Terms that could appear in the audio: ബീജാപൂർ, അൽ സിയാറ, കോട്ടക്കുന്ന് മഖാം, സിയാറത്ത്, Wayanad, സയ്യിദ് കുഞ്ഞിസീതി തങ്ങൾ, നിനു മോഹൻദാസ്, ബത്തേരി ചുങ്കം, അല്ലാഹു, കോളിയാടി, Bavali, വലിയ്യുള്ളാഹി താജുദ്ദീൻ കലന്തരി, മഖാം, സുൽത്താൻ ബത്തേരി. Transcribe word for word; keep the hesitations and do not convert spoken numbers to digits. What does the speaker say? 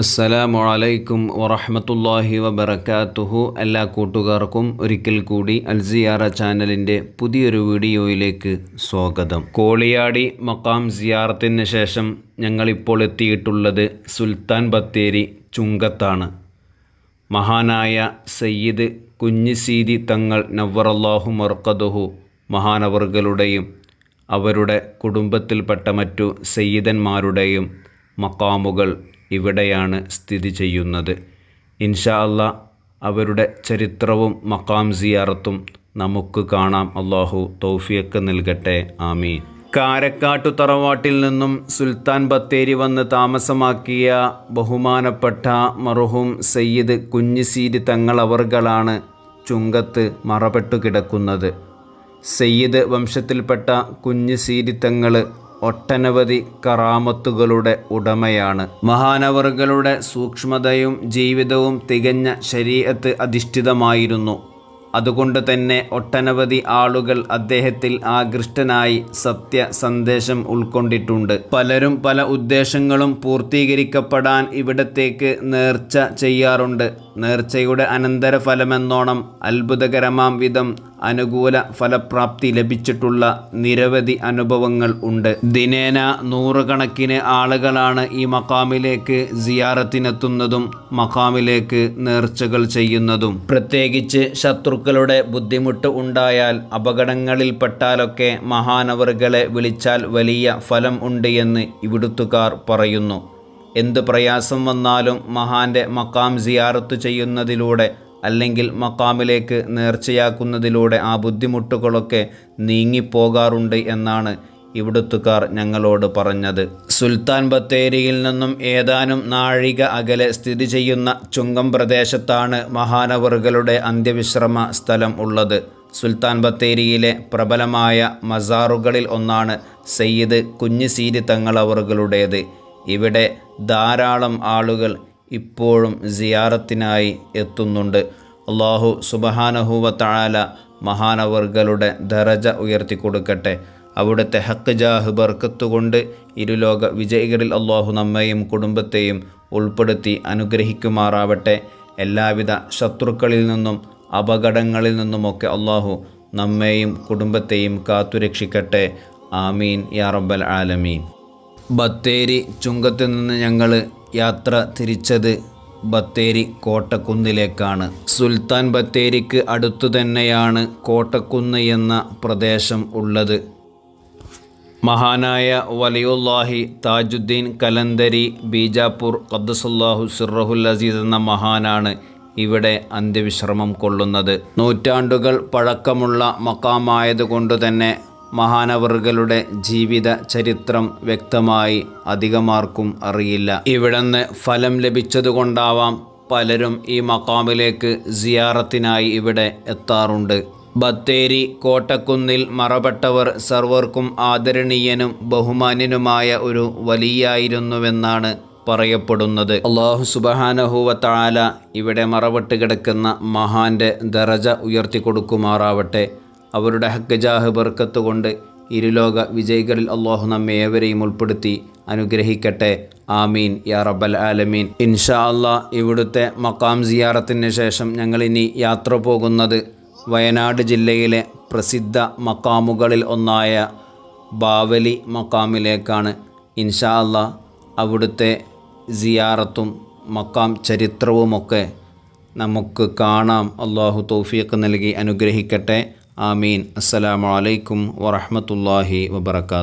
അസ്സലാമുഅലൈക്കും വറഹ്മത്തുള്ളാഹി വബറകാതുഹു. എല്ലാ കൂട്ടുകാർക്കും ഒരിക്കൽ കൂടി അൽ സിയാറ ചാനലിൻ്റെ പുതിയൊരു വീഡിയോയിലേക്ക് സ്വാഗതം. കോളിയാടി മഖാം സിയാറത്തിന് ശേഷം ഞങ്ങളിപ്പോൾ എത്തിയിട്ടുള്ളത് സുൽത്താൻ ബത്തേരി ചുങ്കത്താണ്. മഹാനായ സയ്യിദ് കുഞ്ഞിസീതി തങ്ങൾ നവ്വറല്ലാഹു മർഖദഹു മഹാനവർകളുടെയും അവരുടെ കുടുംബത്തിൽപ്പെട്ട മറ്റു സയ്യിദന്മാരുടെയും മഖാമുകൾ ഇവിടെയാണ് സ്ഥിതി ചെയ്യുന്നത്. ഇൻഷാ അല്ലാഹ് അവരുടെ ചരിത്രവും മഖാം സിയാറത്തും നമുക്ക് കാണാം. അല്ലാഹു തൗഫീഖ് നൽകട്ടെ, ആമീൻ. കാരക്കാട്ടു തറവാട്ടിൽ നിന്നും സുൽത്താൻ ബത്തേരി വന്ന് താമസമാക്കിയ ബഹുമാനപ്പെട്ട മർഹൂം സയ്യിദ് കുഞ്ഞിസീതി തങ്ങൾ അവർകളാണ് ചുങ്കത്ത് മറപ്പെട്ടു കിടക്കുന്നത്. സയ്യിദ് വംശത്തിൽപ്പെട്ട കുഞ്ഞിസീതി തങ്ങൾ ഒട്ടനവധി കറാമത്തുകളുടെ ഉടമയാണ്. മഹാനവറുകളുടെ സൂക്ഷ്മതയും ജീവിതവും തികഞ്ഞ ശരീഅത്ത് അധിഷ്ഠിതമായിരുന്നു. അതുകൊണ്ട് തന്നെ ഒട്ടനവധി ആളുകൾ അദ്ദേഹത്തിൽ ആകൃഷ്ടനായി സത്യ സന്ദേശം ഉൾക്കൊണ്ടിട്ടുണ്ട്. പലരും പല ഉദ്ദേശങ്ങളും പൂർത്തീകരിക്കപ്പെടാൻ ഇവിടത്തേക്ക് നേർച്ച ചെയ്യാറുണ്ട്. നേർച്ചയുടെ അനന്തരഫലമെന്നോണം അത്ഭുതകരമാം വിധം അനുകൂല ഫലപ്രാപ്തി ലഭിച്ചിട്ടുള്ള നിരവധി അനുഭവങ്ങൾ ഉണ്ട്. ദിനേന നൂറുകണക്കിന് ആളുകളാണ് ഈ മഖാമിലേക്ക് സിയാറത്തിനെത്തുന്നതും മഖാമിലേക്ക് നേർച്ചകൾ ചെയ്യുന്നതും. പ്രത്യേകിച്ച് ശത്രുക്കളുടെ ബുദ്ധിമുട്ട് ഉണ്ടായാൽ, അപകടങ്ങളിൽപ്പെട്ടാലൊക്കെ മഹാനവറുകളെ വിളിച്ചാൽ വലിയ ഫലം ഉണ്ട് എന്ന് ഇവിടുത്തുകാർ പറയുന്നു. എന്ത് പ്രയാസം വന്നാലും മഹാന്റെ മഖാം സിയാറത്ത് ചെയ്യുന്നതിലൂടെ അല്ലെങ്കിൽ മഖാമിലേക്ക് നേർച്ചയാക്കുന്നതിലൂടെ ആ ബുദ്ധിമുട്ടുകളൊക്കെ നീങ്ങിപ്പോകാറുണ്ട് എന്നാണ് ഇവിടുത്തുകാർ ഞങ്ങളോട് പറഞ്ഞത്. സുൽത്താൻ ബത്തേരിയിൽ നിന്നും ഏതാനും നാഴിക അകലെ സ്ഥിതി ചെയ്യുന്ന ചുങ്കം പ്രദേശത്താണ് മഹാനവറുകളുടെ അന്ത്യവിശ്രമ സ്ഥലം ഉള്ളത്. സുൽത്താൻ ബത്തേരിയിലെ പ്രബലമായ മസാറുകളിൽ ഒന്നാണ് സയ്യിദ് കുഞ്ഞിസീതി തങ്ങൾ അവറുകളുടേത്. ഇവിടെ ധാരാളം ആളുകൾ ഇപ്പോഴും സിയാറത്തിനായി എത്തുന്നുണ്ട്. അല്ലാഹു സുബ്ഹാനഹു വ തആല മഹാനവർകളുടെ ദറജ ഉയർത്തി കൊടുക്കട്ടെ. അവിടുത്തെ ഹഖ് ജാഹ് ബർക്കത്ത് കൊണ്ട് ഇരുലോക വിജയികളിൽ അല്ലാഹു നമ്മയും കുടുംബത്തെയും ഉൾപ്പെടുത്തി അനുഗ്രഹിക്കുമാറാവട്ടെ. എല്ലാവിധ ശത്രുക്കളിൽ നിന്നും അപകടങ്ങളിൽ നിന്നുമൊക്കെ അല്ലാഹു നമ്മയും കുടുംബത്തെയും കാത്തുരക്ഷിക്കട്ടെ. ആമീൻ യാ റബ്ബൽ ആലമീൻ. ബത്തേരി ചുങ്കത്ത് നിന്ന് ഞങ്ങൾ യാത്ര തിരിച്ചത് ബത്തേരി കോട്ടക്കുന്നിലേക്കാണ്. സുൽത്താൻ ബത്തേരിക്ക് അടുത്തു തന്നെയാണ് കോട്ടക്കുന്ന് എന്ന പ്രദേശം ഉള്ളത്. മഹാനായ വലിയുല്ലാഹി താജുദ്ദീൻ കലന്തരി ബീജാപൂർ ഖദ്ദസല്ലാഹു സിർറഹുൽ അസീസ് എന്ന മഹാനാണ് ഇവിടെ അന്ത്യവിശ്രമം കൊള്ളുന്നത്. നൂറ്റാണ്ടുകൾ പഴക്കമുള്ള മഖാമായതുകൊണ്ട് തന്നെ മഹാനവറുകളുടെ ജീവിത ചരിത്രം വ്യക്തമായി അധികമാർക്കും അറിയില്ല. ഇവിടുന്ന് ഫലം ലഭിച്ചതുകൊണ്ടാവാം പലരും ഈ മഖാമിലേക്ക് സിയാറത്തിനായി ഇവിടെ എത്താറുണ്ട്. ബത്തേരി കോട്ടക്കുന്നിൽ മറപ്പെട്ടവർ സർവർക്കും ആദരണീയനും ബഹുമാന്യനുമായ ഒരു വലിയായിരുന്നുവെന്നാണ് പറയപ്പെടുന്നത്. അല്ലാഹു സുബ്ഹാനഹു വ തആല ഇവിടെ മറവിട്ട് കിടക്കുന്ന മഹാന്റെ ദറജ ഉയർത്തി കൊടുക്കുമാറാവട്ടെ. അവരുടെ ഹഖ് ജാഹ് ബർക്കത്ത് കൊണ്ട് ഇരുലോക വിജയികളിൽ അല്ലാഹു നമ്മെ ഏവരെയും ഉൾപ്പെടുത്തി അനുഗ്രഹിക്കട്ടെ. ആമീൻ യാ റബ്ബൽ ആലമീൻ. ഇൻഷാ അല്ലാഹ് ഇവിടുത്തെ മഖാം സിയാറത്തിന് ശേഷം ഞങ്ങളിനി യാത്ര പോകുന്നത് വയനാട് ജില്ലയിലെ പ്രസിദ്ധ മഖാമുകളിൽ ഒന്നായ ബാവലി മഖാമിലേക്കാണ്. ഇൻഷാ അല്ലാഹ് അവിടുത്തെ സിയാറത്തും മഖാം ചരിത്രവുമൊക്കെ നമുക്ക് കാണാം. അല്ലാഹു തൗഫീഖ് നൽകി അനുഗ്രഹിക്കട്ടെ. ആമീൻ. അസ്സലാമു അലൈക്കും വറഹ്മത്തുള്ളാഹി വബറകാതുഹു.